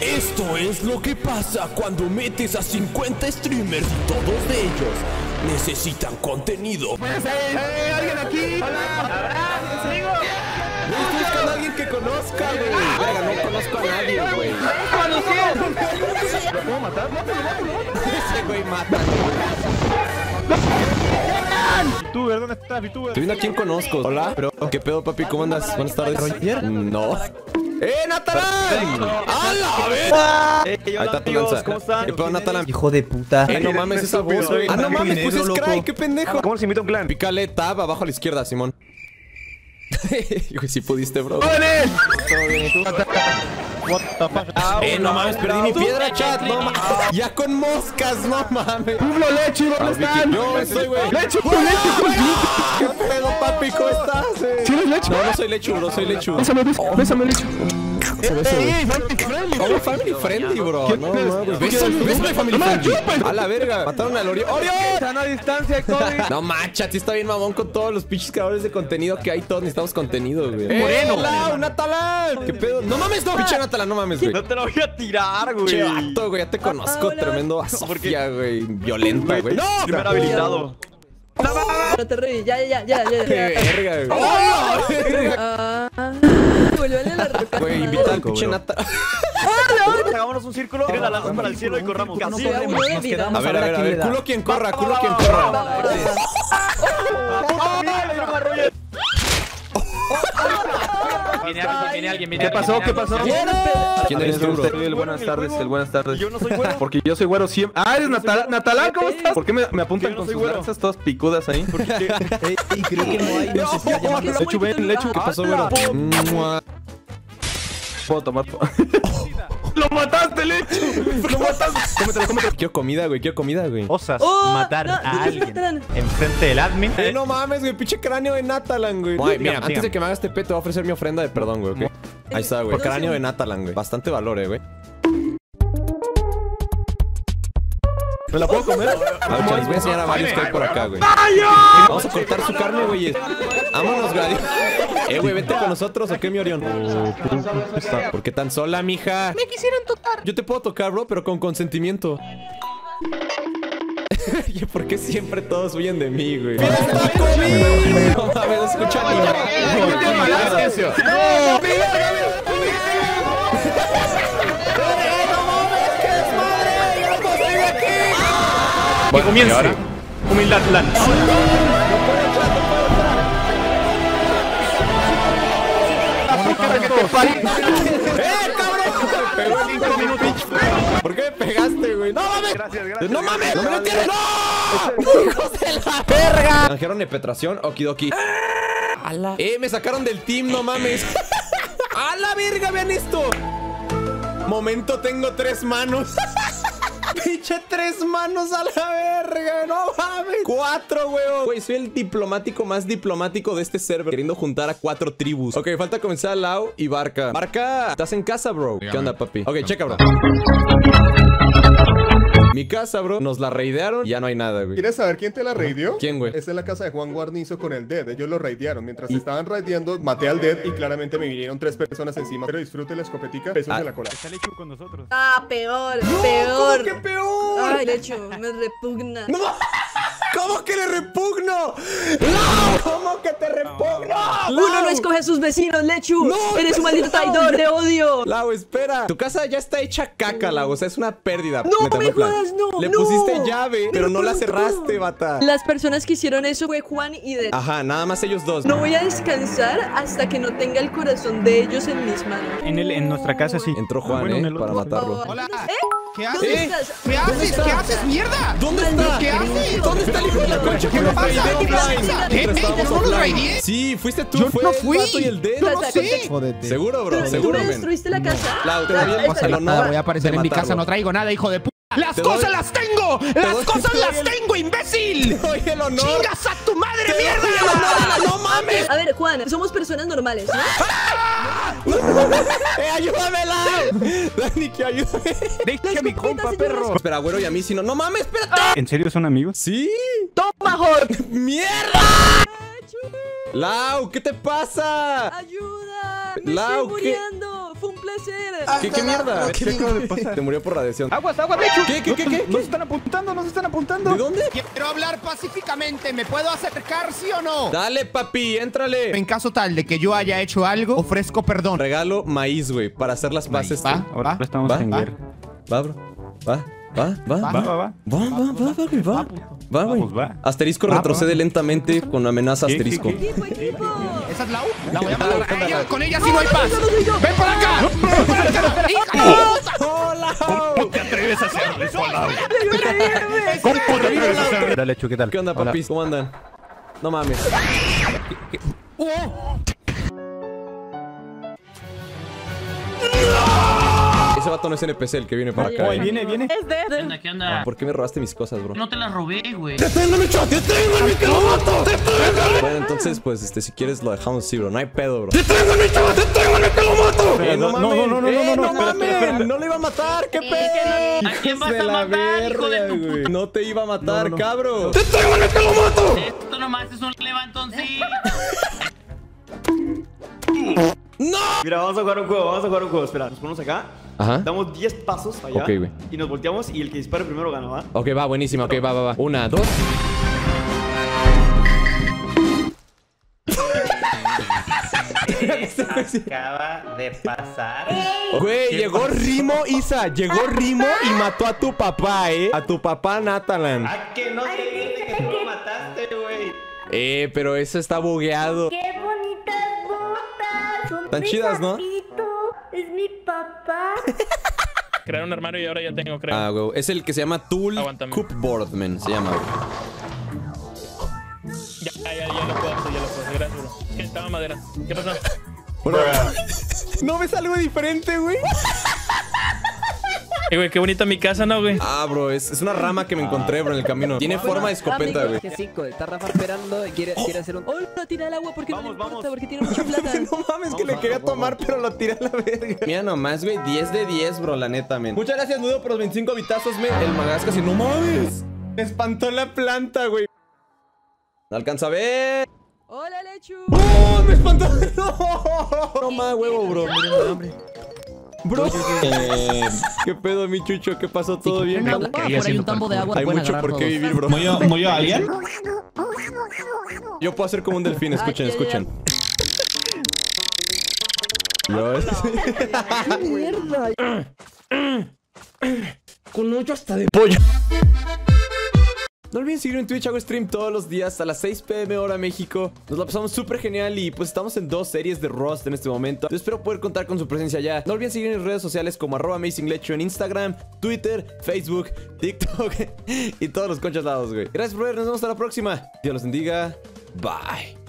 Esto es lo que pasa cuando metes a 50 streamers y todos de ellos necesitan contenido. Pues, ¿alguien aquí? Hola. ¿Conmigo? No estoy con alguien que conozca, güey. Verga, no conozco a nadie, güey. ¿Lo puedo matar? Mátalo. Ese güey mata. VTuber, ¿dónde estás, VTuber? Estoy viendo a quien conozco. Hola, pero ¿qué pedo, papi? ¿Cómo andas? Buenas tardes. No. ¡Natalán! ¡A la vez! Ahí está tu lanza. ¿Cómo están? ¿Qué pedo, Natalán? Hijo de puta. Ay, no mames, esa voz. Ah, no mames, pues es Cry, qué pendejo. ¿Cómo se invita un clan? Pícale tab abajo a la izquierda, Simón. Si pudiste, bro. ¡Jóvenes! ¿Todo bien, tú? What the fuck? No mames, perdí mi piedra, chat. No mames. Ya con moscas, no mames. Pueblo Lechu, ¿dónde están? Yo soy, güey. Lechu, Lechu. ¿Qué pedo, papi? ¿Cómo estás? ¿Sí eres Lechu? No, no soy Lechu, bro. Soy Lechu. Bésame, Lechu. Family friendly, bro. No mames. Bésame, family friendly. A la verga. Mataron al Orión. ¡Orión! Están a distancia, COVID. No, macha. Sí está bien mamón con todos los pinches creadores de contenido que hay. Todos necesitamos contenido, güey. ¡Hola, Natalán! ¿Qué pedo? No mames, no. Pinche Natalán. No mames, güey. No te lo voy a tirar, güey. Che vato, güey. Ya te conozco. Tremendo asofia, güey. Violenta, güey. ¡No! Primer habilitado. No te ríes. Ya. ¡Qué verga, güey! Güey, invita al pinche Nata. Hagámonos un círculo. Tiren las lanzas para el cielo y corramos. Casi. A ver. Culo quien corra. ¿Qué pasó? ¿Quién eres tú, bro? El buenas tardes. Yo no soy güero. Porque yo soy güero siempre. Ah, eres Natalán, ¿cómo estás? ¿Por qué me apuntan con sus lanzas todas picudas ahí? Y creo que no hay. Lechu, ¿qué pasó, güero? Puedo tomar. ¡Lo mataste, Lechu! ¡Lo mataste! Cómetelo. Quiero comida, güey. Osas matar a alguien enfrente del admin. No mames, güey. Pinche cráneo de Natalán, güey. Mira, antes de que me hagas este pet, te voy a ofrecer mi ofrenda de perdón, güey. ¿Okay? Ahí está, güey. Por cráneo de Natalán, güey. Bastante valor, güey. ¿Me la puedo comer? A ver, les voy a enseñar a varios que hay por acá, güey. Vamos a cortar su carne, güey. Vámonos, güey. Güey, vete con nosotros, ¿o qué, mi Orión? ¿Por qué tan sola, mija? Me quisieron tocar. Yo te puedo tocar, bro, pero con consentimiento. ¿Por qué siempre todos huyen de mí, güey? ¡No mames, escucha! Que comience. Humildad, plan. ¿Por qué me pegaste, güey? ¡No mames! Gracias. ¡No mames! ¡No me lo tienes! ¡No! ¡Hijos de la verga! Canjearon de petración, okidoki. Me sacaron del team, no mames. ¡A la verga! Vean esto. Momento, tengo tres manos. Pinche tres manos a la verga. No mames. 4, huevos. Güey, soy el diplomático más diplomático de este server. Queriendo juntar a 4 tribus. Ok, falta comenzar Lau y Barca. Barca, ¿estás en casa, bro? ¿Qué onda, papi? Ok, checa, bro. Mi casa, bro, nos la raidearon y ya no hay nada, güey. ¿Quieres saber quién te la raideó? ¿Quién, güey? Esta es la casa de Juan Guarnizo con el Dead. Ellos lo raidearon. Mientras estaban raideando, maté al Dead y claramente me vinieron 3 personas encima. Pero disfrute la escopetica, pesos de la cola. Está Lechu con nosotros. Ah, peor, no, peor. ¿Cómo que peor? Ay, Lechu, me repugna. ¡No! ¿Cómo que le repugno? ¡No! ¿Cómo que te repugno? Uno no escoge a sus vecinos, Lechu. ¡No! Eres un maldito traidor, te odio. Lau, espera. Tu casa ya está hecha caca, Lau. O sea, es una pérdida. ¡No me jodas, no! Le pusiste llave, pero no la cerraste, bata. Las personas que hicieron eso fue Juan y Dead. Ajá, nada más ellos dos. No voy a descansar hasta que no tenga el corazón de ellos en mis manos. En nuestra casa sí. Entró Juan, para matarlo. Hola. ¿Qué haces? ¿Qué haces, mierda? ¿Dónde está? ¿Dónde está el hijo de la concha? ¿Qué pasa? ¿Qué? Sí, fuiste tú. Yo no fui. No sé. Seguro, bro. Seguro. Tú me destruiste la casa. No voy a aparecer en mi casa. No traigo nada, hijo de puta. ¡Las cosas las tengo! ¡Las cosas las tengo, imbécil! ¡Oye, el honor! ¡Chingas a tu madre, mierda! ¡No mames! A ver, Juan, somos personas normales, ¿no? ¡Ayúdamela! Dani, que ayúdame. Deja mi compa, perro. Espera, güero, y a mí si no. ¡No mames, espérate! ¿En serio son amigos? ¡Sí! ¡Toma, Jorge! ¡Mierda! ¡Lau, qué te pasa! ¡Ayuda! ¡Me estoy muriendo! fue un placer. ¿Qué mierda? ¿Qué acaba de pasar? Te murió por radiación. Aguas, aguas, Lechu. ¿Qué? Nos están apuntando, nos están apuntando. ¿De dónde? Quiero hablar pacíficamente. ¿Me puedo acercar, sí o no? Dale, papi, éntrale. En caso tal de que yo haya hecho algo, ofrezco perdón. Regalo maíz, güey, para hacer las bases. Va, ahora estamos en guerra. Va, bro. Va. Asterisco retrocede lentamente con amenaza asterisco. Esa es la U. La voy a matar. Con ella sí no hay paz. Ven para acá. Ven para acá. ¡Hola! ¿Cómo te atreves a hacerle eso? ¿Cómo te atreves a hacerle? Dale, Chu, ¿qué tal? ¿Qué onda, papi? ¿Cómo andan? No mames. Ese vato no es NPC el que viene para acá. Oye, viene. Es de... ¿Qué onda? ¿Por qué me robaste mis cosas, bro? No te las robé, güey. ¡Deténgame, chavo! ¡Deténgame, que lo mato! ¡Deténgame! Bueno, entonces, pues, si quieres lo dejamos así, bro. No hay pedo, bro. ¡Deténgame, chavo! ¡Deténgame, que lo mato! No, no le iba a matar. ¿Qué pedo? ¿A quién vas a matar, hijo de tu puta? No te iba a matar, cabrón. ¡Deténgame, que lo mato! Esto nomás es un levantoncito. ¡No! Mira, vamos a jugar un juego, espera, nos ponemos acá. Ajá. Damos 10 pasos allá, okay, y nos volteamos y el que dispare primero gana, ¿va? Ok, va, buenísimo, ok, va. 1, 2. Acaba de pasar. Güey, llegó Rimo, Isa. Llegó Rimo y mató a tu papá, A tu papá, Natalan. ¿A que no te viste que tú lo mataste, güey? Pero eso está bugueado. ¡Qué bonitas botas! Tan chidas, ¿no? Es mi papá. Crear un armario y ahora ya tengo, creo. Ah, güey. Es el que se llama Tool Cupboardman. Se llama, güey. Ya lo puedo hacer, Gracias, bro. ¿Qué? Estaba madera. ¿Qué pasó? Bro. ¿No ves algo diferente, güey? Güey, qué bonita mi casa, ¿no, güey? Ah, bro, es una rama que me encontré, bro, en el camino. Tiene forma de escopeta, güey. Que sí, está Rafa esperando y quiere hacer un... ¡Oh, lo tira al agua! ¿Por qué no le importa? Porque tiene mucha plata. No mames, que le quería tomar, pero lo tiré a la verga. Mira nomás, güey, 10 de 10, bro, la neta, men. Muchas gracias, Nudo, por los 25 bitazos, men. El magasca, si no mames. Me espantó la planta, güey. No alcanza a ver. ¡Hola, Lechu! ¡Oh, me espantó! ¡No! No más, huevo, bro. Bro, ¿qué pedo, mi chucho? ¿Qué pasó? ¿Todo bien? Hay un tambo de agua. Hay mucho por qué vivir, bro. ¿Moyo a alguien? Yo puedo hacer como un delfín. Escuchen. Con hoyo hasta de pollo. No olviden seguir en Twitch, hago stream todos los días a las 6 p.m. hora México. Nos la pasamos súper genial y pues estamos en 2 series de Rust en este momento. Yo espero poder contar con su presencia allá. No olviden seguir en redes sociales como @AmazingLechu en Instagram, Twitter, Facebook, TikTok y todos los conchas lados, güey. Gracias por ver, nos vemos hasta la próxima. Dios los bendiga. Bye.